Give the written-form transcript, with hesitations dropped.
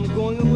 I'm going